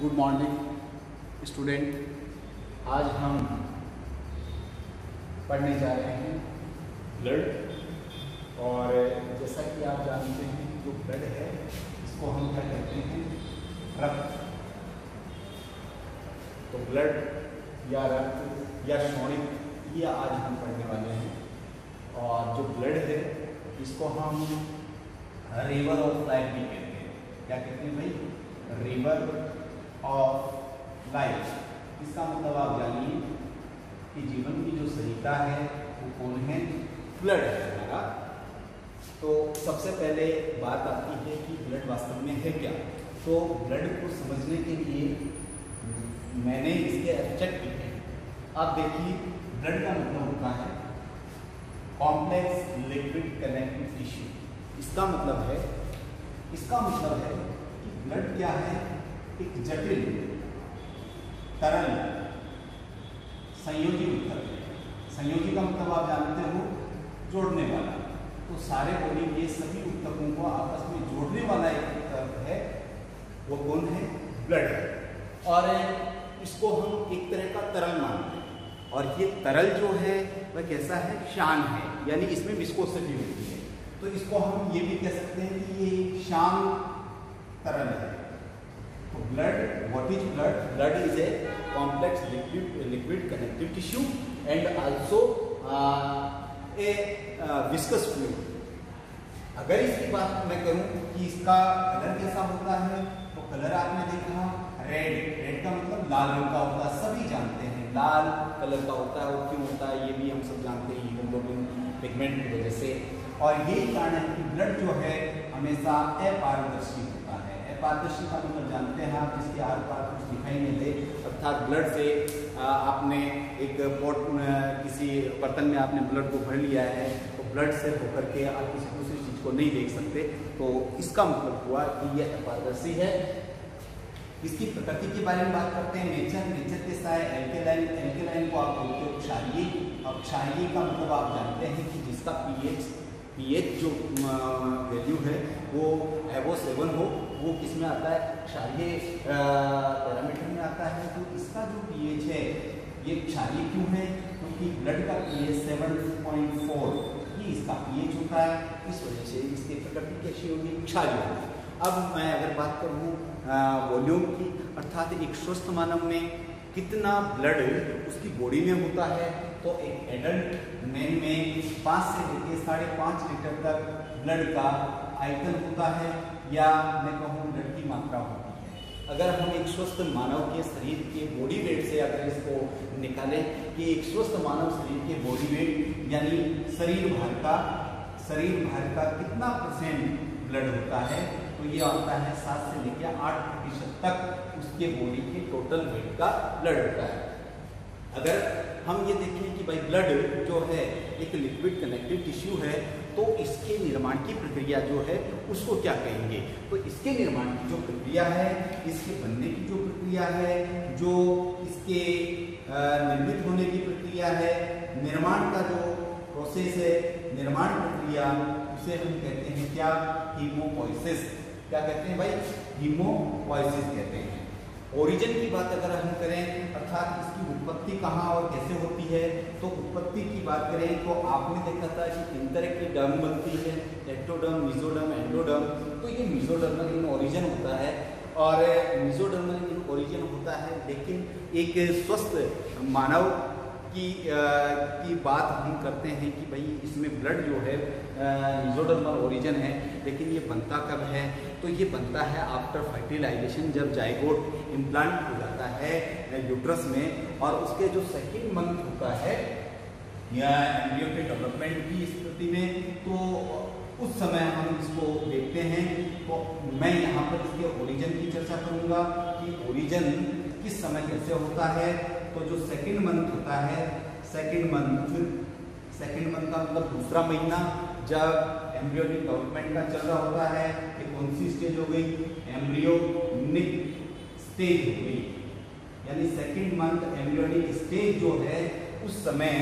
Good morning student, आज हम पढ़ने जा रहे हैं ब्लड। और जैसा कि आप जानते हैं, जो ब्लड है इसको हम क्या कहते हैं? रक्त। तो ब्लड या रक्त या श्वणित, ये आज हम पढ़ने वाले हैं। और जो ब्लड है इसको हम रिवर ऑफ लाइफ भी कहते हैं। क्या कहते हैं भाई? River of life. इसका मतलब आप जानिए कि जीवन की जो संहिता है वो कौन है? ब्लड है हमारा। तो सबसे पहले बात आती है कि ब्लड वास्तव में है क्या। तो ब्लड को समझने के लिए मैंने इसके एब्स्ट्रैक्ट लिखे। आप देखिए, ब्लड का मतलब होता है कॉम्प्लेक्स लिक्विड कनेक्टिव टिश्यू। इसका मतलब है कि ब्लड क्या है? एक जटिल तरल संयोजी उत्तक है। संयोजी का मतलब आप जानते हो जोड़ने वाला। तो सारे बॉडी के सभी उत्तकों को आपस में जोड़ने वाला एक उत्तक है, वो कौन है? ब्लड है। और इसको हम एक तरह का तरल मानते हैं। और ये तरल जो है वह कैसा है? शान है, यानी इसमें विस्कोसिटी होती है। तो इसको हम ये भी कह सकते हैं कि ये शांत तरल है। तो blood, what is blood? Blood is a complex liquid connective tissue and also a viscous fluid. अगर इसकी बात मैं करूं कि इसका कलर कैसा होता है, तो कलर आपने देखा रेड का मतलब लाल रंग का होता है। सभी जानते हैं लाल कलर का होता है। वो क्यों होता है ये भी हम सब जानते हैं, हीमोग्लोबिन पिगमेंट की वजह से। और यही कारण है कि ब्लड जो है हमेशा अपारदर्शी होता है। अपारदर्शी का मतलब जानते हैं आप, जिसके आर पार कुछ दिखाई नहीं दे। अर्थात ब्लड से आपने एक पॉट, किसी बर्तन में आपने ब्लड को भर लिया है, तो ब्लड से होकर के आप किसी दूसरी चीज़ को नहीं देख सकते। तो इसका मतलब हुआ कि यह अपारदर्शी है। इसकी प्रकृति के बारे में बात करते हैं। नेचर के साथ एल्केलाइन को आप बोलते हो क्षारीय। अब क्षारीय का मतलब आप जानते हैं कि जिसका पीएच जो वैल्यू है वो है वो 7 हो, वो किस में आता है? क्षारीय पैरामीटर में आता है। तो इसका जो पीएच है ये क्षारीय क्यों है? क्योंकि ब्लड का पीएच 7.4 ये इसका पीएच होता है। इस वजह से इसकी प्रकृति कैसी होगी? क्षारीय होगी। अब मैं अगर बात करूँ वॉल्यूम की, अर्थात एक स्वस्थ मानव में कितना ब्लड उसकी बॉडी में होता है, तो एक एडल्ट मैन में 5 से लेकर 5.5 लीटर तक ब्लड का आयतन होता है, या मैं कहूँ ब्लड की मात्रा होती है। अगर हम एक स्वस्थ मानव के शरीर के बॉडी वेट से अगर इसको निकालें कि एक स्वस्थ मानव शरीर के बॉडी वेट यानी शरीर भार का कितना परसेंट ब्लड होता है, तो ये आता है 7 से लेकर 8% तक उसके बॉडी के टोटल वेट का ब्लड होता है। अगर हम ये देखें कि भाई ब्लड जो है एक लिक्विड कनेक्टिव टिश्यू है, तो इसके निर्माण की प्रक्रिया जो है उसको क्या कहेंगे? तो इसके निर्माण की जो प्रक्रिया है, इसके बनने की जो प्रक्रिया है, जो इसके निर्मित होने की प्रक्रिया है, निर्माण का जो प्रोसेस है, निर्माण प्रक्रिया, उसे हम कहते हैं क्या? हीमोपोइसिस। क्या कहते हैं भाई? हीमोपोइसिस कहते हैं। ओरिजिन की बात अगर हम करें, अर्थात इसकी उत्पत्ति कहाँ और कैसे होती है, तो उत्पत्ति की बात करें तो आपने देखा था कि तीन तरह की डर्म बनती है, एक्टोडर्म, मेसोडर्म, एंडोडर्म। तो ये मेसोडर्मल इन ओरिजिन होता है, और मेसोडर्मल इन ओरिजिन होता है। लेकिन एक स्वस्थ मानव की बात हम करते हैं कि भाई इसमें ब्लड जो है मेसोडर्मल ओरिजिन है, लेकिन ये बनता कब है? तो ये बनता है आफ्टर फर्टिलाइजेशन, जब जाइगोट इम्प्लांट हो जाता है यूट्रस में, और उसके जो 2nd मंथ होता है या एम्ब्रियो के डेवलपमेंट की स्थिति में, तो उस समय हम इसको देखते हैं। तो मैं यहाँ पर इसके ओरिजिन की चर्चा करूँगा कि ओरिजिन किस समय कैसे होता है। तो जो 2nd मंथ होता है, 2nd मंथ का मतलब दूसरा महीना, जब एम्ब्रियोनिक डेवलपमेंट का चल रहा होता है कि कौन सी स्टेज हो गई? एम्ब्रियोनिक स्टेज हो गई, यानी 2nd मंथ एम्ब्रियोनिक स्टेज जो है उस समय।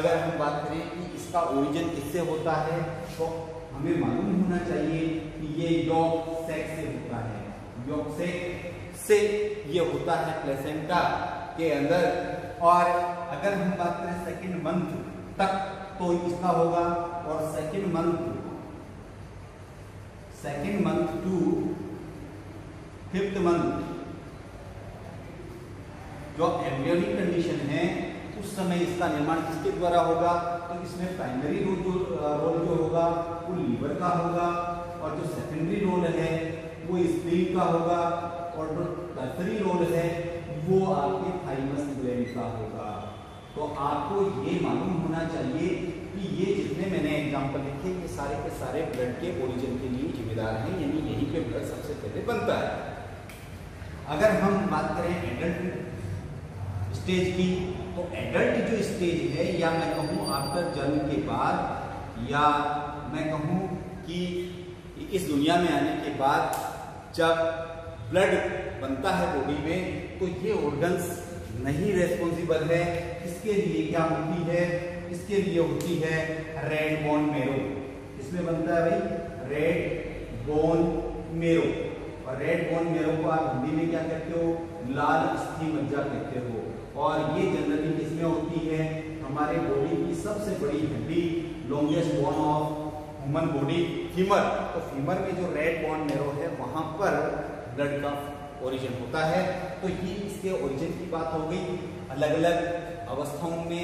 अगर हम बात करें कि इसका ओरिजिन किससे होता है, तो हमें मालूम होना चाहिए कि ये यॉक सेक से होता है। यॉक सेक से ये होता है प्लेसेंटा के अंदर। और अगर हम बात करें सेकेंड मंथ तक तो इसका होगा, और second month to fifth month जो एम्ब्रियोनिक कंडीशन है उस समय इसका निर्माण किसके द्वारा होगा, तो इसमें प्राइमरी रोल जो होगा वो लीवर का होगा, और जो सेकेंडरी रोल है वो स्प्लीन का होगा, और जो टर्सरी रोल है वो आपके थाइमस ग्लैंड का होगा। तो आपको ये मालूम होना चाहिए कि ये जितने मैंने एग्जाम्पल लिखे ये सारे के सारे ब्लड के ओरिजिन के लिए जिम्मेदार हैं, यानी यहीं पे ब्लड सबसे पहले बनता है। अगर हम बात करें एडल्ट स्टेज की, तो एडल्ट जो स्टेज है या मैं कहूँ आफ्टर जन्म के बाद, या मैं कहूँ कि इस दुनिया में आने के बाद जब ब्लड बनता है बॉडी में, तो ये ऑर्गन्स नहीं रेस्पॉन्सिबल है। इसके लिए क्या होती है, इसके लिए होती है रेड बोन मेरो। इसमें बनता है भाई रेड बोन मेरो, और रेड बोन मेरो को आप हिंदी में क्या कहते हो, लाल अस्थि मज्जा कहते हो। और ये जनरली किसमें होती है, हमारे बॉडी की सबसे बड़ी हड्डी, longest bone of human body, femur. तो फीमर में जो रेड बोन मेरो है वहाँ पर ब्लड का ओरिजिन होता है। तो ये इसके ओरिजिन की बात हो गई। अलग अलग अवस्थाओं में,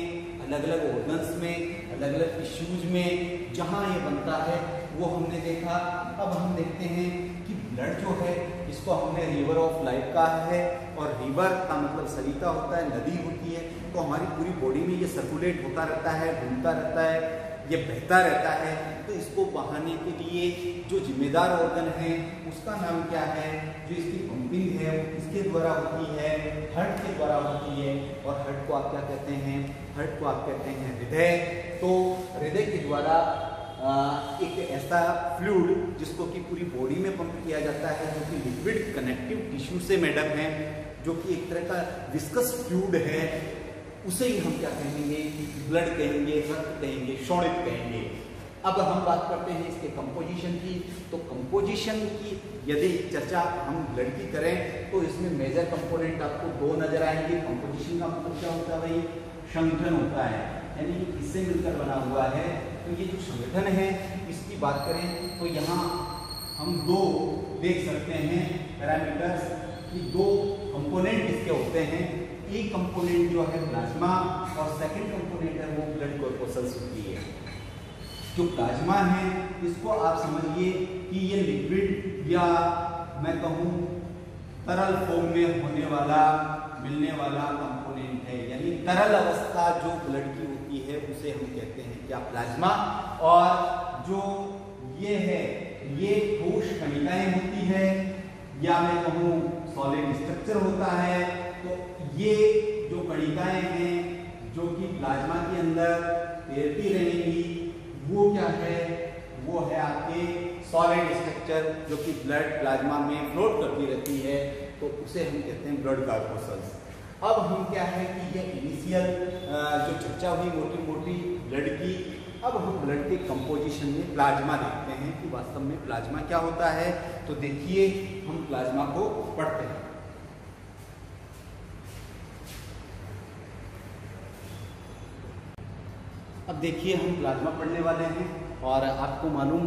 अलग अलग ऑर्गन्स में, अलग अलग टिश्यूज में जहाँ ये बनता है वो हमने देखा। अब हम देखते हैं कि ब्लड जो है इसको हमने रिवर ऑफ लाइफ कहा है, और रिवर का मतलब सरिता होता है, नदी होती है। तो हमारी पूरी बॉडी में ये सर्कुलेट होता रहता है, घूमता रहता है, ये बहता रहता है। तो इसको बहाने के लिए जो जिम्मेदार ऑर्गन है उसका नाम क्या है, जो इसकी पंपिंग है वो किसके द्वारा होती है, हर्ट के द्वारा होती है। और हर्ट को आप क्या कहते हैं, हर्ट को आप कहते हैं हृदय। तो हृदय के द्वारा एक ऐसा फ्लूइड जिसको कि पूरी बॉडी में पंप किया जाता है, जो कि लिक्विड कनेक्टिव टिश्यू से मैडम है, जो कि एक तरह का विस्कस फ्लूइड है, उसे ही हम क्या कहेंगे, ब्लड कहेंगे, रक्त कहेंगे, शोणित कहेंगे। अब हम बात करते हैं इसके कंपोजिशन की। तो कंपोजिशन की यदि चर्चा हम ब्लड की करें तो इसमें मेजर कंपोनेंट आपको दो नजर आएंगे। कंपोजिशन का मतलब क्या होता है भाई, संगठन होता है, यानी कि इससे मिलकर बना हुआ है। तो ये जो संगठन है इसकी बात करें तो यहाँ हम दो देख सकते हैं पैरामीटर्स, कि दो कंपोनेंट इसके होते हैं। एक कंपोनेंट जो है प्लाज्मा, और सेकंड कंपोनेंट है वो ब्लड कॉर्पोसल्स होती है। जो प्लाज्मा है इसको आप समझिए कि ये लिक्विड या मैं कहूँ तरल फॉर्म में होने वाला, मिलने वाला कंपोनेंट है, यानी तरल अवस्था जो ब्लड की होती है उसे हम कहते हैं क्या, प्लाज्मा। और जो ये है ये ठोस कणिकाएँ होती है, या मैं कहूँ सॉलिड स्ट्रक्चर होता है। तो ये जो कणिकाएं हैं जो कि प्लाज्मा के अंदर तैरती रहेंगी, वो क्या है, वो है आपके सॉलिड स्ट्रक्चर जो कि ब्लड प्लाज्मा में फ्लोट करती रहती है। तो उसे हम कहते हैं ब्लड कॉर्पोसल्स। अब हम क्या है कि ये इनिशियल जो चर्चा हुई मोटी मोटी ब्लड की, अब हम ब्लड के कंपोजिशन में प्लाज्मा देखते हैं कि वास्तव में प्लाज्मा क्या होता है। तो देखिए हम प्लाज्मा को पढ़ते हैं। अब देखिए हम प्लाज्मा पढ़ने वाले हैं, और आपको मालूम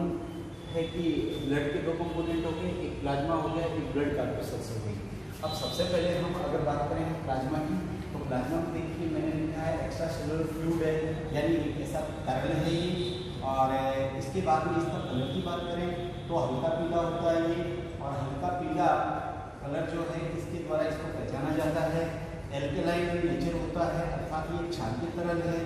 है कि ब्लड के दो कंपोनेंट हो गए, एक प्लाज्मा हो गया, एक ब्लड कॉर्पोसल्स हो गई। अब सबसे पहले हम अगर बात करें प्लाज्मा की, तो प्लाज्मा को देखिए मैंने लिखा है एक्स्ट्रा सेलुलर फ्लूइड है, यानी एक ऐसा तरल है ये। और इसके बाद में इसका कलर की बात करें तो हल्का पीला होता है ये, और हल्का पीला कलर जो है इसके द्वारा इसको पहचाना जाता है। एल्केलाइन नेचर होता है, अर्थात ये क्षारीय तरल है।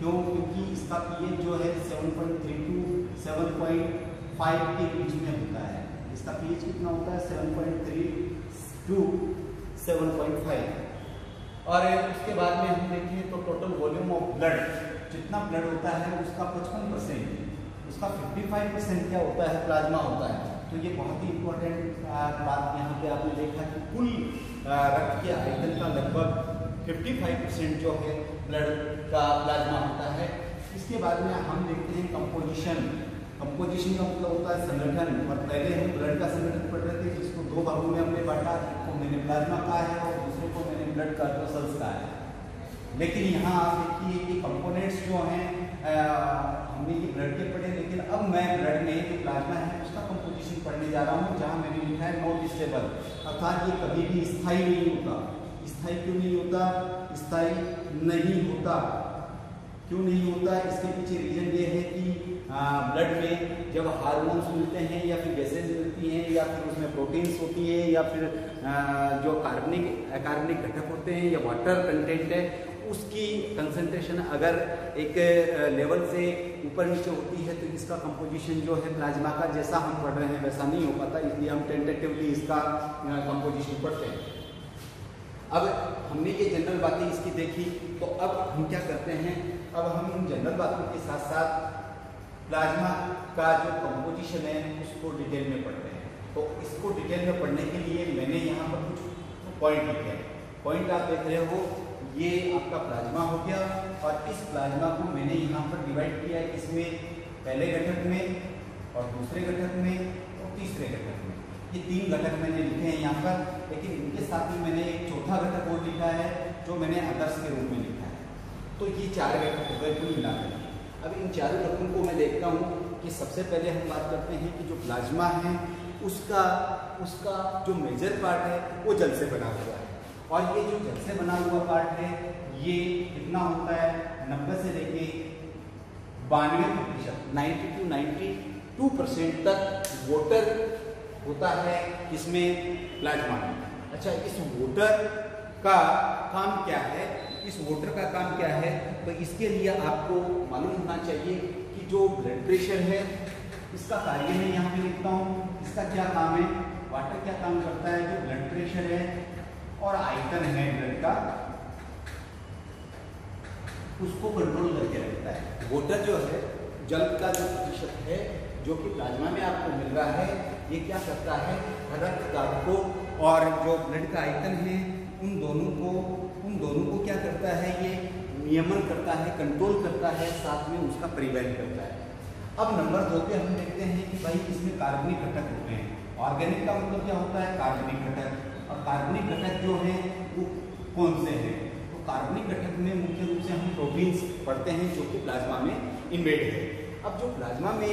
क्यों, क्योंकि इसका पीएच जो है 7.3 टू 7.5 के बीच में होता है। इसका पीएच कितना होता है, 7.3 टू 7.5। और उसके बाद में हम देखें तो टोटल वॉल्यूम ऑफ ब्लड, जितना ब्लड होता है उसका 55%, उसका 55% क्या होता है, प्लाज्मा होता है। तो ये बहुत ही इम्पोर्टेंट बात यहाँ पे आपने देखा कि कुल रक्त के आयतन का लगभग 55% जो है ब्लड का प्लाज्मा होता है। इसके बाद में हम देखते हैं कंपोजिशन कंपोजिशन का मतलब होता है संगठन, और पहले हम ब्लड का संगठन पढ़ रहे थे जिसको दो भागों में हमने बांटा, एक को मैंने प्लाज्मा कहा है और दूसरे को मैंने ब्लड कार्बोसेल्स कहा है। लेकिन यहाँ आप देखिए कि कंपोनेंट्स जो हैं हमने ये ब्लड के पढ़े, लेकिन अब मैं ब्लड में जो प्लाज्मा है उसका कंपोजिशन पढ़ने जा रहा हूँ, जहाँ मैंने लिखा है नॉन डिस्टेबल, अर्थात ये कभी भी स्थायी नहीं होता। स्थायी क्यों नहीं होता? स्थायी नहीं होता, क्यों नहीं होता? इसके पीछे रीजन ये है कि ब्लड में जब हार्मोन्स मिलते हैं या फिर गैसेज मिलती हैं या फिर उसमें प्रोटीन्स होती हैं या फिर जो कार्बनिक घटक होते हैं या वाटर कंटेंट है, उसकी कंसंट्रेशन अगर एक लेवल से ऊपर नीचे होती है तो इसका कंपोजिशन जो है प्लाज्मा का जैसा हम पढ़ रहे हैं वैसा नहीं हो पाता, इसलिए हम टेंटेटिवली इसका कंपोजिशन पढ़ते हैं। अब हमने ये जनरल बातें इसकी देखी, तो अब हम क्या करते हैं, अब हम उन जनरल बातों के साथ साथ प्लाज्मा का जो कंपोजिशन है उसको डिटेल में पढ़ते हैं। तो इसको डिटेल में पढ़ने के लिए मैंने यहाँ पर कुछ पॉइंट लिखे हैं। पॉइंट आप देख रहे हो, ये आपका प्लाज्मा हो गया, और इस प्लाज्मा को मैंने यहाँ पर डिवाइड किया है इसमें पहले घटक में और दूसरे घटक में और तीसरे घटक में, ये तीन घटक मैंने लिखे हैं यहाँ पर। लेकिन इनके साथ ही मैंने एक चौथा घटक और लिखा है जो मैंने अदर्स के रूप में लिखा है। तो ये चार घटक हो गए कुल मिलाकर। अब इन चारों घटकों को मैं देखता हूँ कि सबसे पहले हम बात करते हैं कि जो प्लाज्मा है उसका जो मेजर पार्ट है वो जल से बना हुआ है, और ये जो जल से बना हुआ पार्ट है ये कितना होता है 90 से लेके 92%, 90 to 92% तक वाटर होता है इसमें, प्लाज्मा में। अच्छा, इस वाटर का काम क्या है, इस वाटर का काम क्या है? तो इसके लिए आपको मालूम होना चाहिए कि जो ब्लड प्रेशर है इसका कार्य मैं यहाँ पे लिखता हूँ, इसका क्या काम है, वाटर क्या काम करता है, जो ब्लड प्रेशर है और आयतन है ब्लड का उसको कंट्रोल करके रखता है। वाटर जो है जल का जो प्रतिशत है जो कि प्लाज्मा में आपको मिल रहा है, ये क्या करता है रक्त दाब को और जो ब्लड का आयतन है उन दोनों को क्या करता है, ये नियमन करता है, कंट्रोल करता है, साथ में उसका परिवहन करता है। अब नंबर 2 पे हम देखते हैं कि भाई इसमें कार्बनिक घटक होते हैं। ऑर्गेनिक का मतलब क्या होता है? कार्बनिक घटक। और कार्बनिक घटक जो है वो कौन से हैं? तो कार्बनिक घटक में मुख्य रूप से हम प्रोटीन्स पढ़ते हैं जो कि प्लाज्मा में इनवेड है। अब जो प्लाज्मा में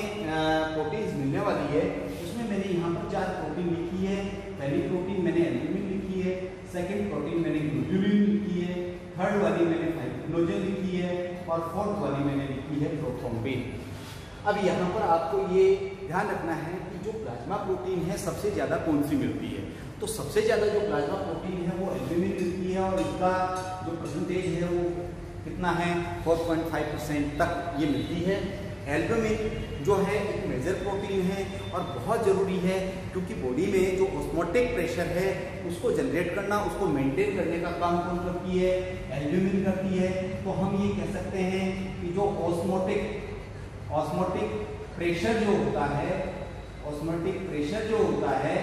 प्रोटीन्स मिलने वाली है उसमें मैंने यहाँ पर 4 प्रोटीन लिखी है। पहली प्रोटीन मैंने एल्ब्यूमिन लिखी है, सेकंड प्रोटीन मैंने ग्लोब्यूलिन लिखी है, थर्ड वाली मैंने फाइब्रिनोजन लिखी है, और फोर्थ वाली मैंने लिखी है प्रोथ्रोम्बिन। अब यहाँ पर आपको ये ध्यान रखना है कि जो प्लाज्मा प्रोटीन है सबसे ज़्यादा कौन सी मिलती है, तो सबसे ज़्यादा जो प्लाज्मा प्रोटीन है वो एल्ब्यूमिन मिलती है, और इसका जो परसेंटेज है वो कितना है 4.5% तक ये मिलती है। एल्ब्यूमिन जो है एक मेजर प्रोटीन है और बहुत ज़रूरी है, क्योंकि बॉडी में जो ऑस्मोटिक प्रेशर है उसको जनरेट करना, उसको मेंटेन करने का काम कौन करती है? एल्ब्यूमिन करती है। तो हम ये कह सकते हैं कि जो ऑस्मोटिक प्रेशर जो होता है,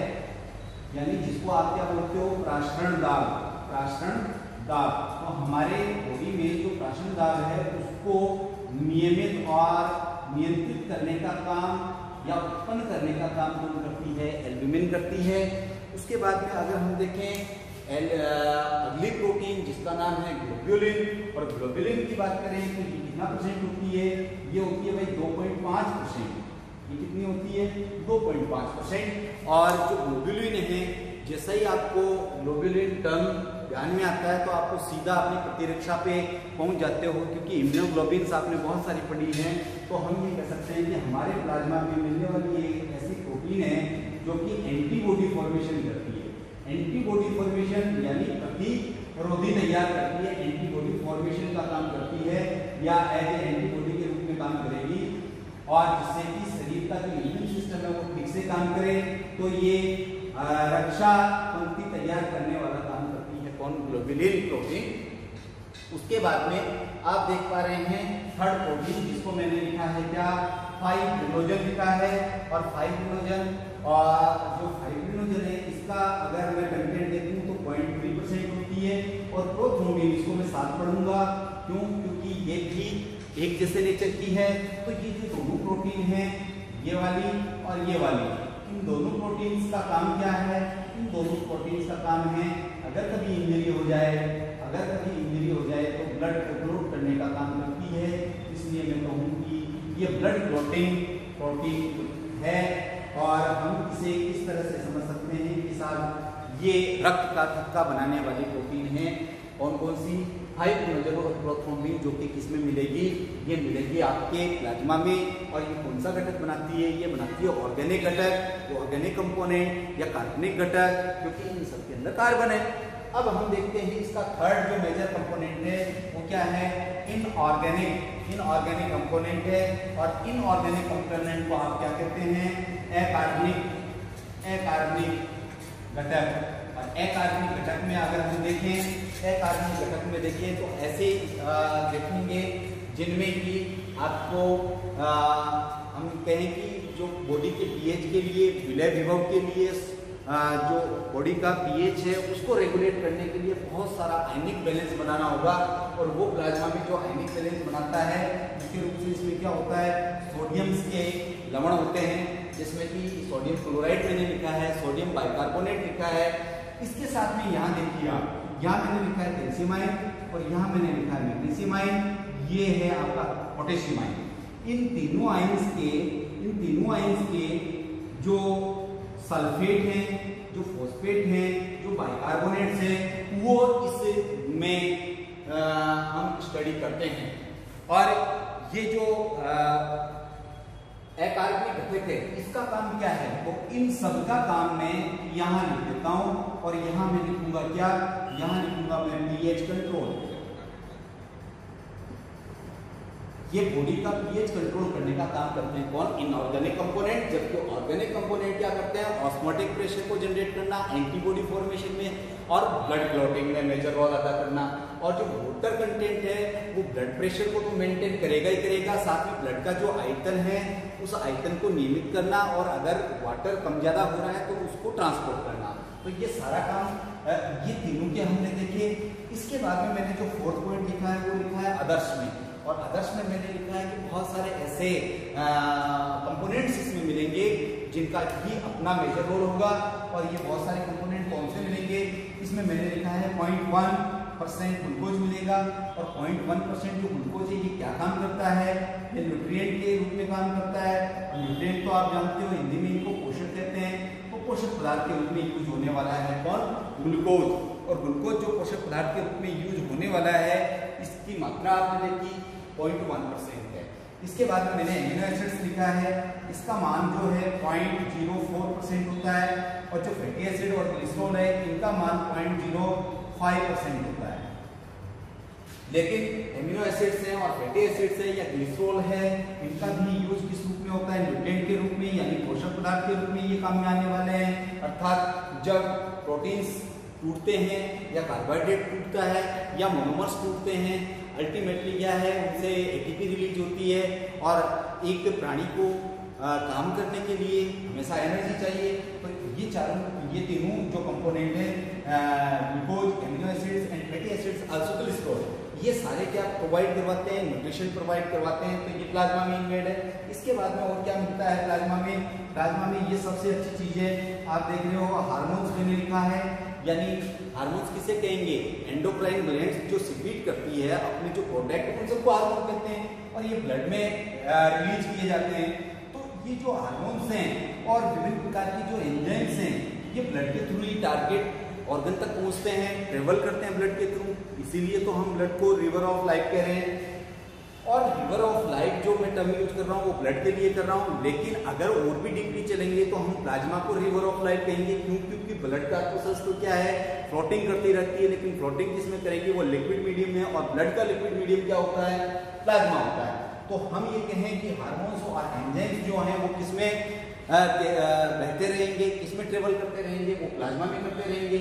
यानी जिसको आप क्या बोलते हो प्राशरण दाब, तो हमारे बॉडी में जो प्राशरण दाब है उसको नियमित और नियंत्रित करने का काम या उत्पन्न करने का काम कौन करती है? एल्ब्यूमिन करती है। उसके बाद में अगर हम देखें अगली प्रोटीन जिसका नाम है ग्लोब्यूलिन, और ग्लोब्यूलिन की बात करें तो ये कितना परसेंट होती है? ये होती है भाई 2.5%। ये कितनी होती है? 2.5%। और जो ग्लोब्यूलिन है, जैसे ही आपको ग्लोब्यूलिन टर्म ध्यान में आता है तो आपको सीधा अपनी प्रतिरक्षा पे पहुंच जाते हो, क्योंकि इम्यूनोग्लोबिन्स आपने बहुत सारी पढ़ी हैं। तो हम ये कह सकते हैं कि हमारे प्लाज्मा में मिलने वाली एक ऐसी प्रोटीन है जो कि एंटीबॉडी फॉर्मेशन करती है। एंटीबॉडी फॉर्मेशन यानी प्रतिरोधी तैयार करती है, एंटीबॉडी फॉर्मेशन का काम करती है या एज ए एंटीबॉडी के रूप में काम करेगी, और जिससे कि शरीर का जो इम्यून सिस्टम है वो ठीक से काम करे। तो ये रक्षा पंक्ति तैयार करने वाला काम ग्लोब्यूलिन प्रोटीन। उसके बाद में आप देख पा रहे हैं थर्ड प्रोटीन जिसको मैंने लिखा है क्या? फाइब्रिनोजन लिखा है। और फाइब्रिनोजन है इसका अगर मैं कंटेंट देखूं तो 0.3% होती है, और प्रोथ्रोम्बिन इसको मैं साथ पढ़ूंगा क्योंकि ये भी एक जैसे नेचर की है। तो ये जो दोनों प्रोटीन है ये वाली और ये वाली, इन दोनों प्रोटीन्स का काम क्या है? इन दोनों प्रोटीन्स का काम है अगर कभी इंजरी हो जाए, तो ब्लड को क्लोट करने का काम करती है। इसलिए मैं कहूँ कि ये ब्लड क्लोटिंग प्रोटीन है। और हम इसे इस तरह से समझ सकते हैं कि साहब ये रक्त का थक्का बनाने वाली प्रोटीन है। कौन कौन सी? हाइपोनोजेरोथ्रोम्बिन, जो कि किस में मिलेगी? ये मिलेगी आपके प्लाज्मा में। और ये कौन सा घटक बनाती है? ये बनाती है ऑर्गेनिक घटक, ऑर्गेनिक कंपोनेंट या कार्बनिक घटक, क्योंकि इन सबके अंदर कार्बन है। अब हम देखते हैं इसका थर्ड जो मेजर कंपोनेंट है वो क्या है? इनऑर्गेनिक कंपोनेंट है। और इनऑर्गेनिक कंपोनेंट को आप क्या कहते हैं? अकार्बनिक घटक। और अकार्बनिक घटक में अगर हम देखें, कार्बनिक घटक में देखिए तो ऐसे देखेंगे जिनमें कि आपको हम कहें कि जो बॉडी के पीएच के लिए, विलय विभव के लिए, जो बॉडी का पीएच है उसको रेगुलेट करने के लिए बहुत सारा आयनिक बैलेंस बनाना होगा। और वो प्लाज्मा में जो आयनिक बैलेंस बनाता है मुख्य रूप से इसमें क्या होता है? सोडियम्स के लवण होते हैं, जिसमें कि सोडियम क्लोराइड मैंने लिखा है, सोडियम बाइकार्बोनेट लिखा है। इसके साथ में यहाँ देखिए आप, यहाँ मैंने लिखा है कैल्शियम आयन और यहाँ मैंने लिखा है मैग्नीशियम आयन, ये है आपका पोटेशियम आयन। इन तीनों आयन्स के जो सल्फेट हैं, जो फॉस्फेट हैं, जो बाइकार्बोनेट्स हैं, वो इसमें हम स्टडी करते हैं। और ये जो अकार्बनिक घटक है इसका काम क्या है? तो इन सब का काम मैं यहाँ लिख देता हूँ। और यहाँ मैं लिखूंगा क्या? यहाँ लिखूंगा मैं पीएच कंट्रोल। ये बॉडी का पीएच कंट्रोल करने का काम करते हैं कौन? Inorganic component. जबकि ऑर्गेनिक कंपोनेंट क्या करते हैं? ऑस्मोटिक प्रेशर को जनरेट करना, एंटीबॉडी फॉर्मेशन में और ब्लड क्लॉटिंग में मेजर रोल अदा करना। और जो वाटर कंटेंट है वो ब्लड प्रेशर को तो मेंटेन करेगा ही करेगा, साथ ही ब्लड का जो आयतन है उस आयतन को नियमित करना, और अगर वाटर कम ज़्यादा हो रहा है तो उसको ट्रांसपोर्ट करना। तो ये सारा काम ये तीनों के हमने देखे। इसके बाद में मैंने जो फोर्थ पॉइंट लिखा है वो लिखा है अदर्श में। और अदर्श में मैंने लिखा है कि बहुत सारे ऐसे कंपोनेंट्स इसमें मिलेंगे जिनका भी अपना मेजर रोल होगा। और ये बहुत सारे कंपोनेंट कौन से मिलेंगे? इसमें मैंने लिखा है 0.1% ग्लूकोज मिलेगा। और 0.1% जो ग्लूकोज है ये क्या काम करता है? ये न्यूट्रिएंट के रूप में काम करता है। और न्यूट्रिएंट तो आप जानते हो हिंदी में इनको पोषक कहते हैं, तो पोषक पदार्थ के रूप में यूज होने वाला है कौन? ग्लूकोज। और ग्लूकोज जो पोषक पदार्थ के रूप में यूज होने वाला है इसकी मात्रा आपने देखी 0.1% है। इसके बाद में मैंने एमिनो एसिड्स लिखा है, इसका मान जो है 0.04% होता है। और जो फैटी एसिड और ग्लिसरॉल है इनका मान 0.05% होता है। लेकिन एमिनो एसिड्स हैं और फैटी एसिड्स हैं या ग्लिसरॉल है, इनका भी यूज किस रूप में होता है? न्यूट्रिएंट के रूप में, यानी पोषक पदार्थ के रूप में ये काम में आने वाले हैं। अर्थात जब प्रोटीन्स टूटते हैं या कार्बोहाइड्रेट टूटता है या मोनोमर्स टूटते हैं, अल्टीमेटली क्या है? उनसे एटीपी रिलीज होती है। और एक प्राणी को काम करने के लिए हमेशा एनर्जी चाहिए। तो ये तीनों जो कंपोनेंट है glucose, amino acids and fatty acids also glycerol, ये सारे क्या प्रोवाइड करवाते हैं? न्यूट्रिशन प्रोवाइड करवाते हैं। तो ये प्लाज्मा में इनवेड है। इसके बाद में और क्या मिलता है प्लाज्मा में? प्लाज्मा में ये सबसे अच्छी चीज़ है, आप देख रहे हो हार्मोन्स मैंने लिखा है, यानी हार्मोन्स किसे कहेंगे? एंडोक्राइन ग्लैंड्स जो सिक्रीट करती है अपने जो प्रोडक्ट उन सबको हार्मोन कहते हैं। और ये ब्लड में रिलीज किए जाते हैं। तो ये जो हार्मोन्स हैं और विभिन्न प्रकार की जो एंजाइम्स हैं ये ब्लड के थ्रू ही टारगेट ऑर्गन तक पहुंचते हैं, ट्रेवल करते हैं ब्लड के थ्रू। इसीलिए तो हम ब्लड को रिवर ऑफ लाइफ कह रहे हैं। और रिवर ऑफ लाइफ जो मैं टर्म यूज कर रहा हूँ वो ब्लड के लिए कर रहा हूँ, लेकिन अगर और भी डीपली चलेंगे तो हम प्लाज्मा को रिवर ऑफ लाइफ कहेंगे। क्यों? क्योंकि ब्लड का प्रोसेस तो क्या है? फ्लोटिंग करती रहती है, लेकिन फ्लोटिंग किसमें करेगी? वो लिक्विड मीडियम है। और ब्लड का लिक्विड मीडियम क्या होता है? प्लाज्मा होता है। तो हम ये कहें कि हार्मोन्स और एंजाइम्स जो हैं वो किसमें बहते रहेंगे, किसमें ट्रेवल करते रहेंगे? वो प्लाज्मा में करते रहेंगे।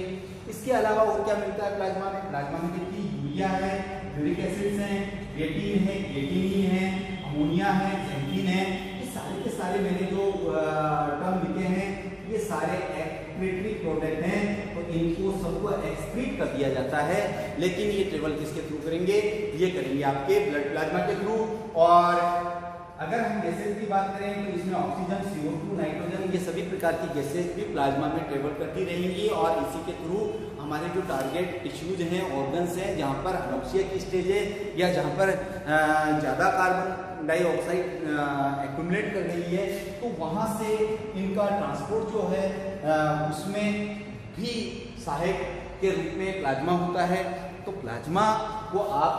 इसके अलावा और क्या मिलता है प्लाज्मा में? प्लाज्मा में देखिए यूरिया है, यूरिक एसिड्स हैं, क्रिएटिन है, क्रिएटिनिन है, अमोनिया है, एक्टिन है। ये सारे के सारे मैंने जो टर्म लिखे हैं ये सारे एक्सक्रीटरी प्रोडक्ट हैं। तो इनको सबको एक्सक्रीट कर दिया जाता है, लेकिन ये ट्रेवल किसके थ्रू करेंगे? ये करेंगे आपके ब्लड प्लाज्मा के थ्रू। और अगर हम गैसेज की बात करें तो इसमें ऑक्सीजन, CO2, नाइट्रोजन ये सभी प्रकार की गैसेज भी प्लाज्मा में ट्रेवल करती रहेंगी और इसी के थ्रू हमारे जो टारगेट टिश्यूज हैं, ऑर्गन्स हैं, जहाँ पर अनोक्सिया की स्टेज है या जहाँ पर ज़्यादा कार्बन डाइऑक्साइड एक्युमुलेट कर रही है, तो वहाँ से इनका ट्रांसपोर्ट जो है उसमें भी सहायक के रूप में प्लाज्मा होता है। तो प्लाज्मा को आप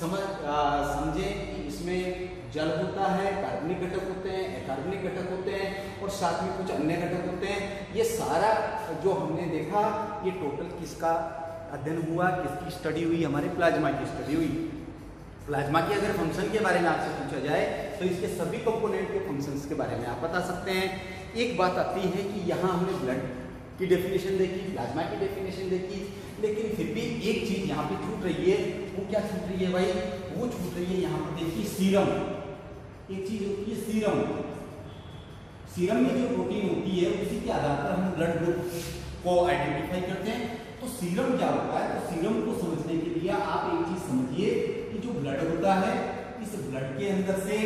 समझें कि इसमें जल होता है, कार्बनिक घटक होते हैं, अकार्बनिक घटक होते हैं और साथ में कुछ अन्य घटक होते हैं। ये सारा जो हमने देखा ये टोटल किसका अध्ययन हुआ, किसकी स्टडी हुई, हमारे प्लाज्मा की स्टडी हुई। प्लाज्मा के अगर फंक्शन के बारे में आपसे पूछा जाए तो इसके सभी कंपोनेंट के फंक्शंस के बारे में आप बता सकते हैं। एक बात आती है कि यहाँ हमने ब्लड की डेफिनेशन देखी, प्लाज्मा की डेफिनेशन देखी, लेकिन फिर भी एक चीज़ यहाँ पे छूट रही है। वो क्या छूट रही है भाई? वो छूट रही है यहाँ पर देखिए सीरम। एक चीज़ होती है सीरम। सीरम में जो प्रोटीन होती है उसी के आधार पर हम ब्लड ग्रुप को आइडेंटिफाई करते हैं। तो सीरम क्या होता है? तो सीरम को समझने के लिए आप एक चीज समझिए कि जो ब्लड होता है इस ब्लड के अंदर से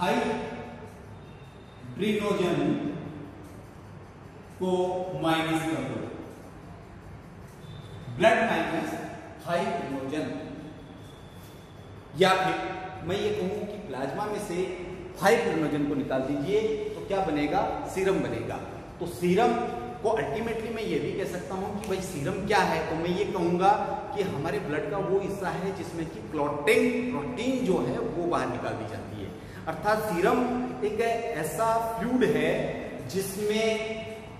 हाइड्रोजन को माइनस कर दो, ब्लड माइनस हाइड्रोजन, या फिर मैं ये कहूँ कि प्लाज्मा में से हाइड्रोजन को निकाल दीजिए तो क्या बनेगा? सीरम बनेगा। तो सीरम को अल्टीमेटली मैं ये भी कह सकता हूँ कि भाई सीरम क्या है, तो मैं ये कहूँगा कि हमारे ब्लड का वो हिस्सा है जिसमें कि क्लॉटिंग प्रोटीन जो है वो बाहर निकाल दी जाती है। अर्थात सीरम एक ऐसा फ्लूइड है जिसमें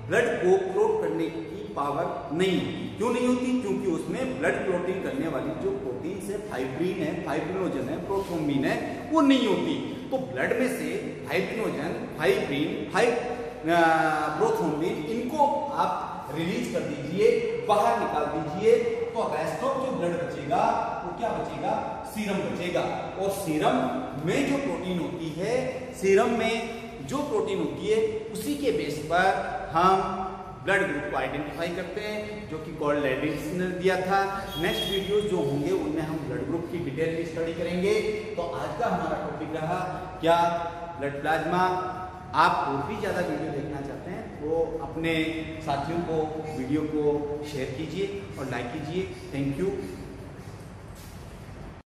ब्लड को क्लॉट करने की पावर नहीं होती। क्यों नहीं होती? क्योंकि उसमें ब्लड क्लॉटिंग करने वाली जो प्रोटीन है, फाइब्रिन है, फाइब्रिनोजन है, प्रोथ्रोम्बिन है, वो नहीं होती। तो ब्लड में से फाइब्रिनोजन, फाइब्रिन, प्रोथ्रोम्बिन इनको आप रिलीज कर दीजिए, बाहर निकाल दीजिए, तो रेस्ट ऑफ जो ब्लड बचेगा वो क्या बचेगा? सीरम बचेगा। और सीरम में जो प्रोटीन होती है, सीरम में जो प्रोटीन होती है उसी के बेस पर हम ब्लड ग्रुप को आइडेंटिफाई करते हैं, जो कि गॉल ब्लैडर ने दिया था। नेक्स्ट वीडियोस जो होंगे उनमें हम ब्लड ग्रुप की डिटेल में स्टडी करेंगे। तो आज का हमारा टॉपिक रहा क्या? Blood plasma. आप और भी ज़्यादा वीडियो देखना चाहते हैं तो अपने साथियों को वीडियो को शेयर कीजिए और लाइक कीजिए। Thank you.